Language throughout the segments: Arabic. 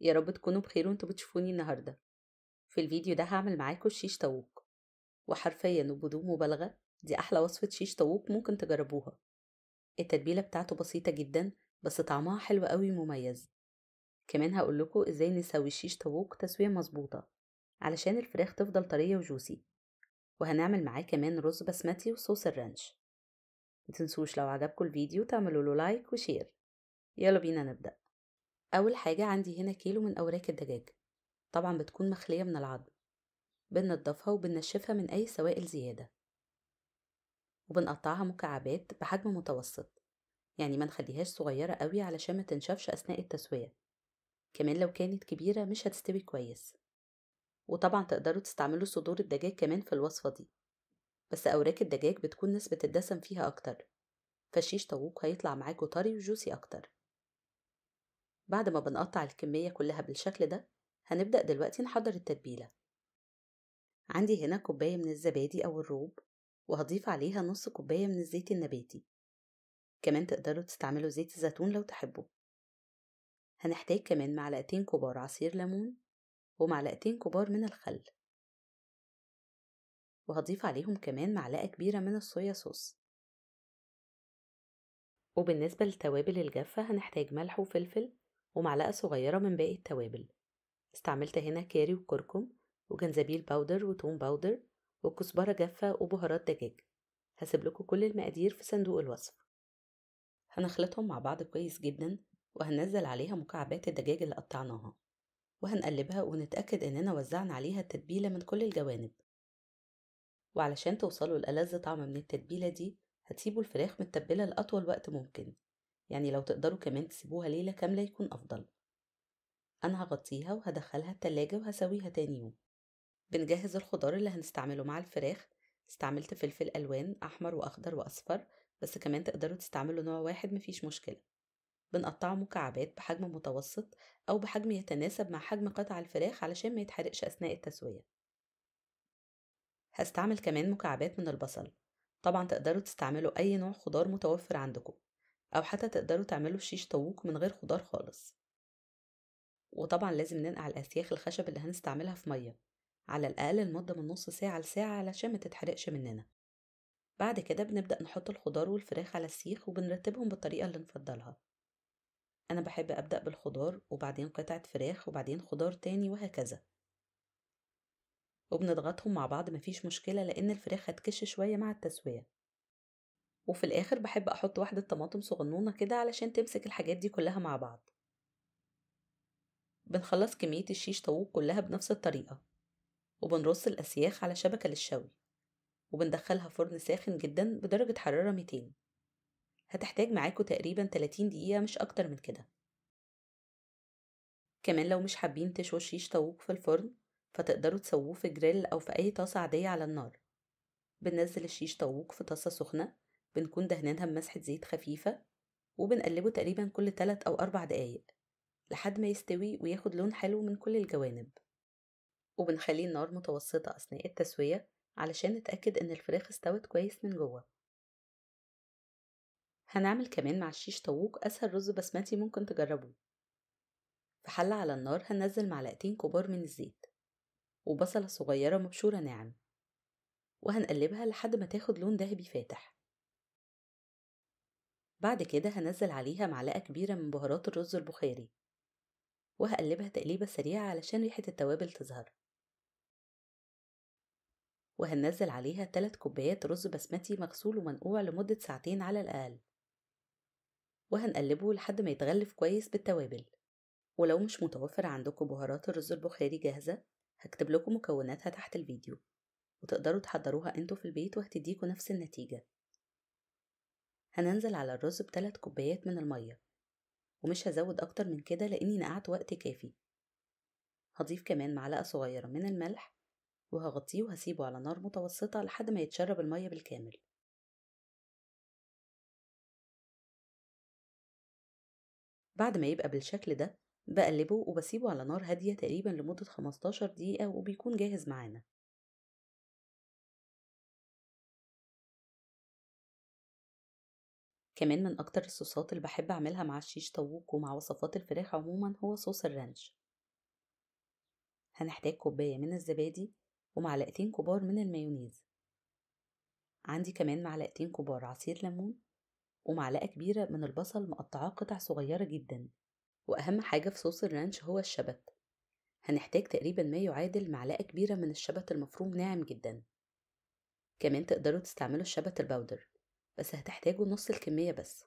يا رب تكونوا بخير وانتوا بتشوفوني النهارده. في الفيديو ده هعمل معاكم شيش طاووق، وحرفيا وبدون مبالغه دي احلى وصفه شيش طاووق ممكن تجربوها. التتبيله بتاعته بسيطه جدا بس طعمها حلو قوي ومميز. كمان هقول لكم ازاي نسوي شيش طاووق تسويه مظبوطه علشان الفراخ تفضل طريه وجوسي، وهنعمل معاه كمان رز بسمتي وصوص الرانش. متنسوش لو عجبكم الفيديو تعملوا له لايك وشير. يلا بينا نبدا. اول حاجه عندي هنا كيلو من اوراق الدجاج، طبعا بتكون مخليه من العظم، بننضفها وبننشفها من اي سوائل زياده، وبنقطعها مكعبات بحجم متوسط، يعني ما نخليهاش صغيره قوي علشان ما تنشفش اثناء التسويه. كمان لو كانت كبيره مش هتستوي كويس. وطبعا تقدروا تستعملوا صدور الدجاج كمان في الوصفه دي، بس اوراق الدجاج بتكون نسبه الدسم فيها اكتر، فالشيش طاووق هيطلع معاكوا طري وجوسي اكتر. بعد ما بنقطع الكمية كلها بالشكل ده هنبدأ دلوقتي نحضر التتبيلة. عندي هنا كوباية من الزبادي أو الروب، وهضيف عليها نص كوباية من الزيت النباتي، كمان تقدروا تستعملوا زيت الزيتون لو تحبوا. هنحتاج كمان معلقتين كبار عصير ليمون ومعلقتين كبار من الخل، وهضيف عليهم كمان معلقة كبيرة من الصويا صوص. وبالنسبة للتوابل الجافة هنحتاج ملح وفلفل ومعلقة صغيرة من باقي التوابل. استعملت هنا كاري وكركم وجنزبيل باودر وتوم باودر وكزبرة جافة وبهارات دجاج. هسيب لكم كل المقادير في صندوق الوصف. هنخلطهم مع بعض كويس جدا، وهننزل عليها مكعبات الدجاج اللي قطعناها، وهنقلبها ونتأكد اننا وزعنا عليها التتبيلة من كل الجوانب. وعلشان توصلوا لألذ طعم من التتبيلة دي هتسيبوا الفراخ متبلة لأطول وقت ممكن، يعني لو تقدروا كمان تسيبوها ليلة كاملة يكون أفضل. أنا هغطيها وهدخلها التلاجة وهسويها تاني يوم. بنجهز الخضار اللي هنستعمله مع الفراخ. استعملت فلفل ألوان أحمر وأخضر وأصفر، بس كمان تقدروا تستعملوا نوع واحد مفيش مشكلة. بنقطعه مكعبات بحجم متوسط أو بحجم يتناسب مع حجم قطع الفراخ علشان ما يتحرقش أثناء التسوية. هستعمل كمان مكعبات من البصل، طبعا تقدروا تستعملوا أي نوع خضار متوفر عندكم، أو حتى تقدروا تعملوا شيش طاووق من غير خضار خالص. وطبعا لازم ننقع الأسياخ الخشب اللي هنستعملها في مية على الأقل لمدة من نص ساعة لساعة علشان ما تتحرقش مننا. بعد كده بنبدأ نحط الخضار والفراخ على السيخ وبنرتبهم بالطريقة اللي نفضلها. أنا بحب أبدأ بالخضار وبعدين قطعة فراخ وبعدين خضار تاني وهكذا، وبنضغطهم مع بعض مفيش مشكلة لأن الفراخ هتكش شوية مع التسوية. وفي الآخر بحب أحط واحدة طماطم صغنونة كده علشان تمسك الحاجات دي كلها مع بعض. بنخلص كمية الشيش طاووق كلها بنفس الطريقة، وبنرص الأسياخ على شبكة للشوي، وبندخلها فرن ساخن جدا بدرجة حرارة 200. هتحتاج معاكوا تقريبا 30 دقيقة مش أكتر من كده. كمان لو مش حابين تشوا الشيش طاووق في الفرن فتقدروا تسووه في جريل أو في أي طاسة عادية على النار. بننزل الشيش طاووق في طاسة سخنة، بنكون دهنينها بمسحة زيت خفيفة، وبنقلبه تقريبا كل 3 أو 4 دقايق لحد ما يستوي وياخد لون حلو من كل الجوانب. وبنخلي النار متوسطة أثناء التسوية علشان نتأكد إن الفراخ استوت كويس من جوه. هنعمل كمان مع الشيش طاووق أسهل رز بسمتي ممكن تجربوه. في حلة على النار هننزل معلقتين كبار من الزيت وبصلة صغيرة مبشورة ناعم، وهنقلبها لحد ما تاخد لون ذهبي فاتح. بعد كده هنزل عليها معلقة كبيرة من بهارات الرز البخاري، وهقلبها تقليبة سريعة علشان ريحة التوابل تظهر. وهنزل عليها 3 كوبايات رز بسمتي مغسول ومنقوع لمدة ساعتين على الأقل، وهنقلبه لحد ما يتغلف كويس بالتوابل. ولو مش متوفر عندكم بهارات الرز البخاري جاهزة هكتب لكم مكوناتها تحت الفيديو، وتقدروا تحضروها انتوا في البيت وهتديكوا نفس النتيجة. هننزل على الرز ب3 كوبايات من المية، ومش هزود اكتر من كده لاني نقعت وقت كافي. هضيف كمان معلقة صغيرة من الملح، وهغطيه وهسيبه على نار متوسطة لحد ما يتشرب المية بالكامل. بعد ما يبقى بالشكل ده بقلبه وبسيبه على نار هادية تقريبا لمدة 15 دقيقة وبيكون جاهز معانا. كمان من أكتر الصوصات اللي بحب أعملها مع الشيش طاووق ومع وصفات الفراخ عموما هو صوص الرانش، هنحتاج كوباية من الزبادي ومعلقتين كبار من المايونيز. عندي كمان معلقتين كبار عصير ليمون ومعلقة كبيرة من البصل مقطعاه قطع صغيرة جدا. وأهم حاجة في صوص الرانش هو الشبت، هنحتاج تقريبا ما يعادل معلقة كبيرة من الشبت المفروم ناعم جدا. كمان تقدروا تستعملوا الشبت الباودر بس هتحتاجوا نص الكمية بس.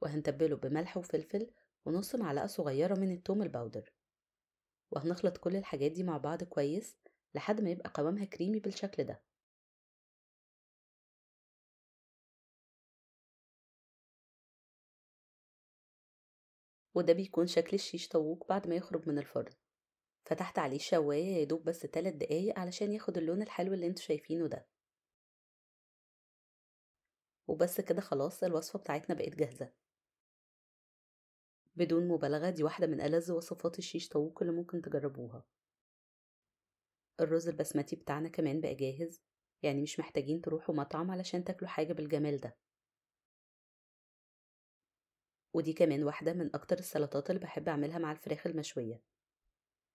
وهنتبله بملح وفلفل ونص معلقة صغيرة من التوم الباودر، وهنخلط كل الحاجات دي مع بعض كويس لحد ما يبقى قوامها كريمي بالشكل ده. وده بيكون شكل الشيش طاووق بعد ما يخرج من الفرن. فتحت عليه الشواية يدوب بس 3 دقايق علشان ياخد اللون الحلو اللي انتوا شايفينه ده. وبس كده خلاص الوصفة بتاعتنا بقت جاهزة. بدون مبالغة دي واحدة من ألذ وصفات الشيش طاووق اللي ممكن تجربوها. الرز البسمتي بتاعنا كمان بقى جاهز، يعني مش محتاجين تروحوا مطعم علشان تاكلوا حاجة بالجمال ده. ودي كمان واحدة من أكتر السلطات اللي بحب أعملها مع الفراخ المشوية.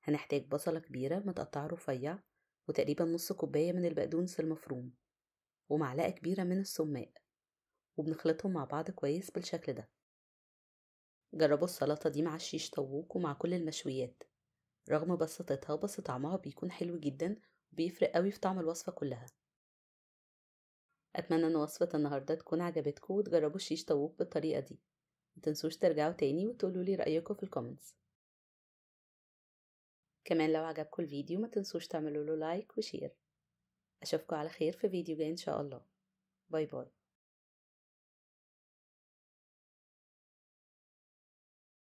هنحتاج بصلة كبيرة متقطعة رفيع وتقريبا نص كوباية من البقدونس المفروم ومعلقة كبيرة من السماق، وبنخلطهم مع بعض كويس بالشكل ده. جربوا السلطة دي مع الشيش طاووق ومع كل المشويات، رغم بساطتها بس طعمها بيكون حلو جدا وبيفرق قوي في طعم الوصفة كلها. أتمنى أن وصفة النهاردة تكون عجبتكم وتجربوا الشيش طاووق بالطريقة دي. متنسوش ترجعوا تاني وتقولوا لي رأيكم في الكومنتس. كمان لو عجبكم الفيديو متنسوش تعملوا له لايك وشير. أشوفكم على خير في فيديو جاي إن شاء الله. باي باي.